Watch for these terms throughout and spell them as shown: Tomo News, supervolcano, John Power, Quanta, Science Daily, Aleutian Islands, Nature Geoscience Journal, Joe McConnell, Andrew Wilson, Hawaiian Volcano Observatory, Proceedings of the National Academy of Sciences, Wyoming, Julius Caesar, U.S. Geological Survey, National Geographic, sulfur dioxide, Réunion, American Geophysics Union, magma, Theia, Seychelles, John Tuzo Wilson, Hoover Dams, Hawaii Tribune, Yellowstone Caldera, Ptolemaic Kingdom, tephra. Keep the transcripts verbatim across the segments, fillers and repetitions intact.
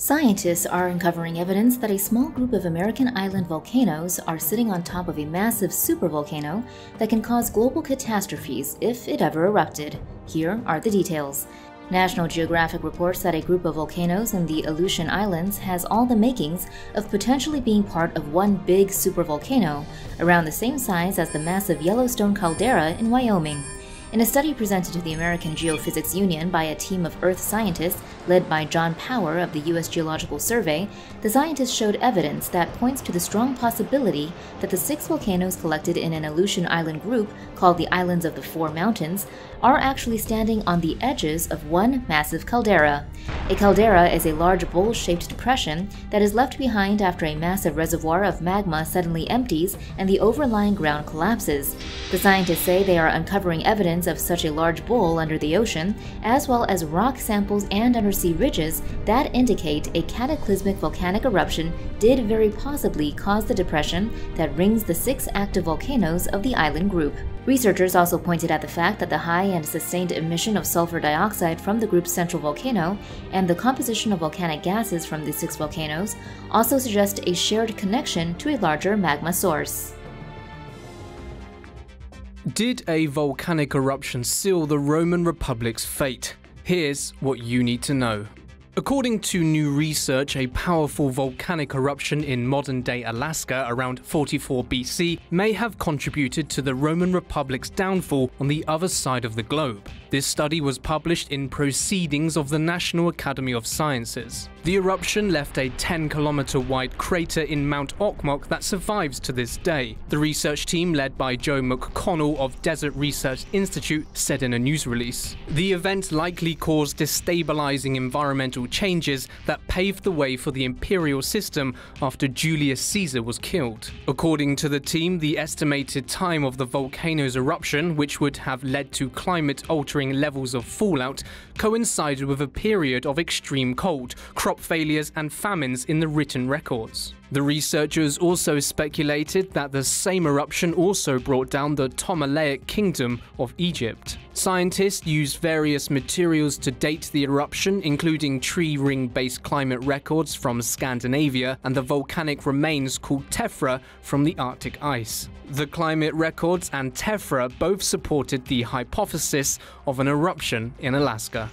Scientists are uncovering evidence that a small group of American island volcanoes are sitting on top of a massive supervolcano that can cause global catastrophes if it ever erupted. Here are the details. National Geographic reports that a group of volcanoes in the Aleutian Islands has all the makings of potentially being part of one big supervolcano, around the same size as the massive Yellowstone Caldera in Wyoming. In a study presented to the American Geophysics Union by a team of Earth scientists led by John Power of the U S Geological Survey, the scientists showed evidence that points to the strong possibility that the six volcanoes collected in an Aleutian island group called the Islands of the Four Mountains are actually standing on the edges of one massive caldera. A caldera is a large bowl-shaped depression that is left behind after a massive reservoir of magma suddenly empties and the overlying ground collapses. The scientists say they are uncovering evidence of such a large bowl under the ocean, as well as rock samples and undersea ridges that indicate a cataclysmic volcanic eruption did very possibly cause the depression that rings the six active volcanoes of the island group. Researchers also pointed at the fact that the high and sustained emission of sulfur dioxide from the group's central volcano and the composition of volcanic gases from the six volcanoes also suggest a shared connection to a larger magma source. Did a volcanic eruption seal the Roman Republic's fate? Here's what you need to know. According to new research, a powerful volcanic eruption in modern-day Alaska around forty-four B C may have contributed to the Roman Republic's downfall on the other side of the globe. This study was published in Proceedings of the National Academy of Sciences. The eruption left a ten kilometer wide crater in Mount Okmok that survives to this day. The research team led by Joe McConnell of Desert Research Institute said in a news release, "The event likely caused destabilizing environmental changes that paved the way for the imperial system after Julius Caesar was killed." According to the team, the estimated time of the volcano's eruption, which would have led to climate altering levels of fallout, coincided with a period of extreme cold, crop failures and famines in the written records. The researchers also speculated that the same eruption also brought down the Ptolemaic Kingdom of Egypt. Scientists used various materials to date the eruption, including tree ring-based climate records from Scandinavia and the volcanic remains called tephra from the Arctic ice. The climate records and tephra both supported the hypothesis of an eruption in Alaska.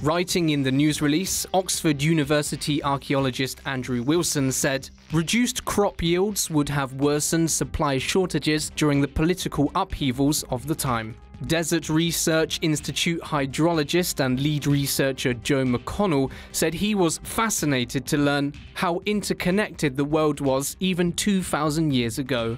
Writing in the news release, Oxford University archaeologist Andrew Wilson said, "Reduced crop yields would have worsened supply shortages during the political upheavals of the time." Desert Research Institute hydrologist and lead researcher Joe McConnell said he was fascinated to learn how interconnected the world was even two thousand years ago.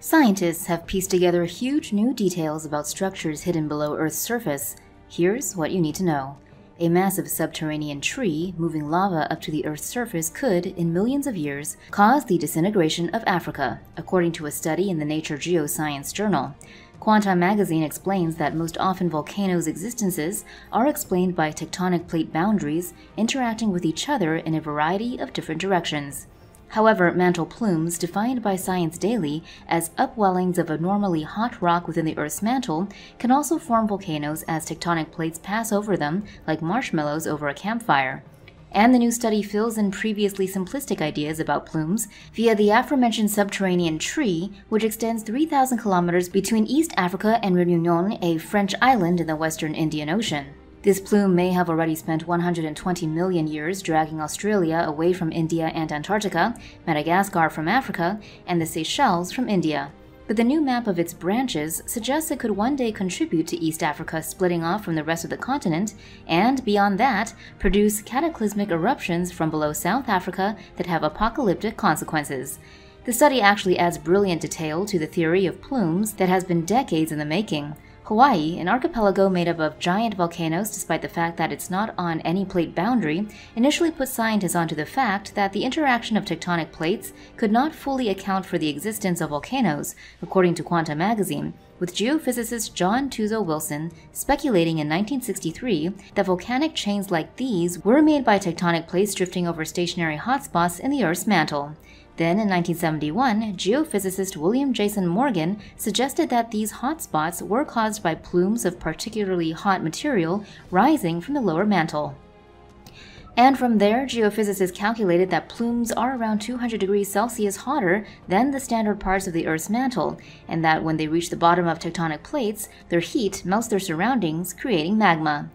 Scientists have pieced together huge new details about structures hidden below Earth's surface. Here's what you need to know. A massive subterranean tree moving lava up to the Earth's surface could, in millions of years, cause the disintegration of Africa, according to a study in the Nature Geoscience Journal. Quanta magazine explains that most often volcanoes' existences are explained by tectonic plate boundaries interacting with each other in a variety of different directions. However, mantle plumes, defined by Science Daily as upwellings of abnormally hot rock within the Earth's mantle, can also form volcanoes as tectonic plates pass over them like marshmallows over a campfire. And the new study fills in previously simplistic ideas about plumes via the aforementioned subterranean tree, which extends three thousand kilometers between East Africa and Réunion, a French island in the western Indian Ocean. This plume may have already spent one hundred twenty million years dragging Australia away from India and Antarctica, Madagascar from Africa, and the Seychelles from India. But the new map of its branches suggests it could one day contribute to East Africa splitting off from the rest of the continent, and beyond that, produce cataclysmic eruptions from below South Africa that have apocalyptic consequences. The study actually adds brilliant detail to the theory of plumes that has been decades in the making. Hawaii, an archipelago made up of giant volcanoes despite the fact that it's not on any plate boundary, initially put scientists onto the fact that the interaction of tectonic plates could not fully account for the existence of volcanoes, according to Quanta magazine, with geophysicist John Tuzo Wilson speculating in nineteen sixty-three that volcanic chains like these were made by tectonic plates drifting over stationary hotspots in the Earth's mantle. Then, in nineteen seventy-one, geophysicist William Jason Morgan suggested that these hotspots were caused by plumes of particularly hot material rising from the lower mantle. And from there, geophysicists calculated that plumes are around two hundred degrees Celsius hotter than the standard parts of the Earth's mantle, and that when they reach the bottom of tectonic plates, their heat melts their surroundings, creating magma.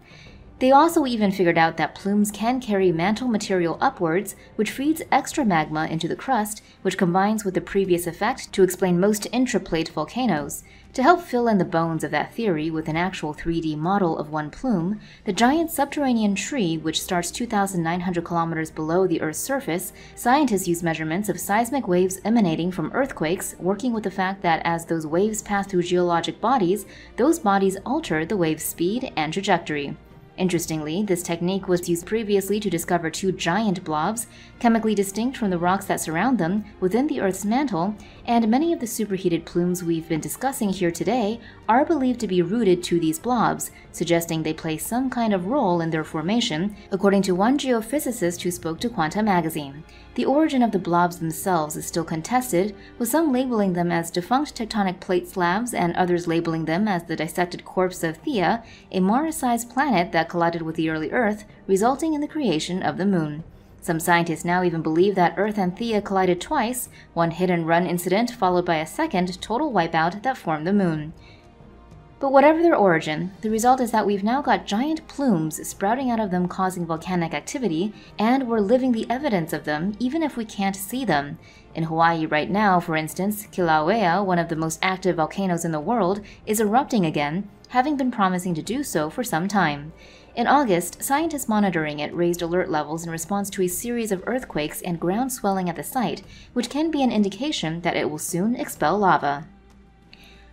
They also even figured out that plumes can carry mantle material upwards, which feeds extra magma into the crust, which combines with the previous effect to explain most intraplate volcanoes. To help fill in the bones of that theory with an actual three D model of one plume, the giant subterranean tree, which starts two thousand nine hundred kilometers below the Earth's surface, scientists use measurements of seismic waves emanating from earthquakes, working with the fact that as those waves pass through geologic bodies, those bodies alter the wave's speed and trajectory. Interestingly, this technique was used previously to discover two giant blobs, chemically distinct from the rocks that surround them, within the Earth's mantle, and many of the superheated plumes we've been discussing here today are believed to be rooted to these blobs, suggesting they play some kind of role in their formation, according to one geophysicist who spoke to Quanta magazine. The origin of the blobs themselves is still contested, with some labeling them as defunct tectonic plate slabs and others labeling them as the dissected corpse of Theia, a Mars-sized planet that collided with the early Earth, resulting in the creation of the moon. Some scientists now even believe that Earth and Theia collided twice, one hit-and-run incident followed by a second total wipeout that formed the moon. But whatever their origin, the result is that we've now got giant plumes sprouting out of them causing volcanic activity, and we're living the evidence of them even if we can't see them. In Hawaii right now, for instance, Kilauea, one of the most active volcanoes in the world, is erupting again, having been promising to do so for some time. In August, scientists monitoring it raised alert levels in response to a series of earthquakes and ground swelling at the site, which can be an indication that it will soon expel lava.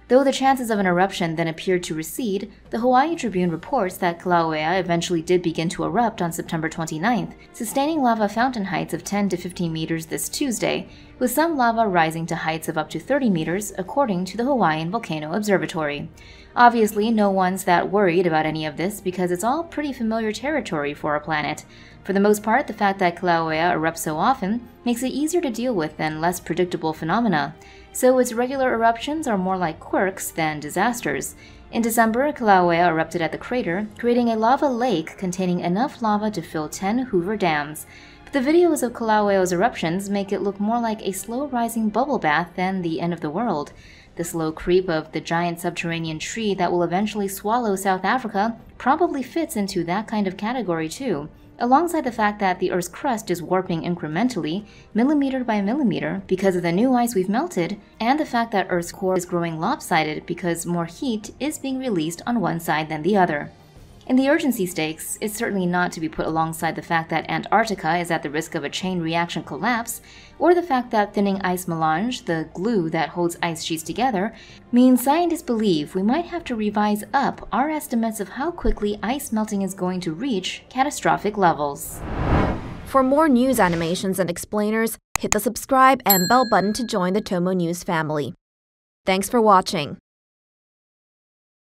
Though the chances of an eruption then appeared to recede, the Hawaii Tribune reports that Kilauea eventually did begin to erupt on September twenty-ninth, sustaining lava fountain heights of ten to fifteen meters this Tuesday, with some lava rising to heights of up to thirty meters, according to the Hawaiian Volcano Observatory. Obviously, no one's that worried about any of this because it's all pretty familiar territory for our planet. For the most part, the fact that Kilauea erupts so often makes it easier to deal with than less predictable phenomena. So its regular eruptions are more like quirks than disasters. In December, Kilauea erupted at the crater, creating a lava lake containing enough lava to fill ten Hoover Dams. But the videos of Kilauea's eruptions make it look more like a slow-rising bubble bath than the end of the world. The slow creep of the giant subterranean tree that will eventually swallow South Africa probably fits into that kind of category too. Alongside the fact that the Earth's crust is warping incrementally, millimeter by millimeter, because of the new ice we've melted, and the fact that Earth's core is growing lopsided because more heat is being released on one side than the other. In the urgency stakes, it's certainly not to be put alongside the fact that Antarctica is at the risk of a chain reaction collapse, or the fact that thinning ice melange, the glue that holds ice sheets together, means scientists believe we might have to revise up our estimates of how quickly ice melting is going to reach catastrophic levels. For more news animations and explainers, hit the subscribe and bell button to join the Tomo News family. Thanks for watching.